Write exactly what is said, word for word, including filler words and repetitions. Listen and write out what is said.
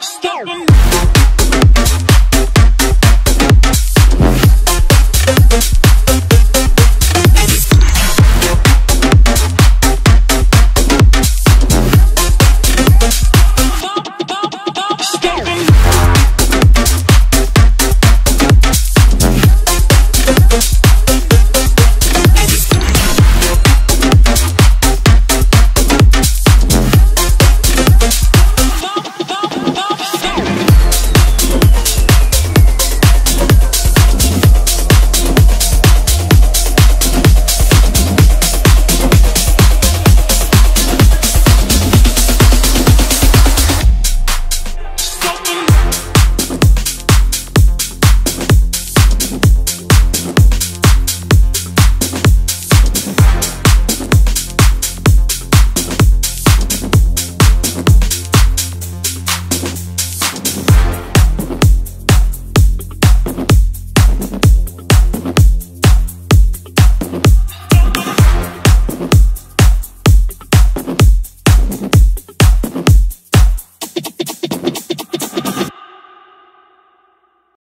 Stop.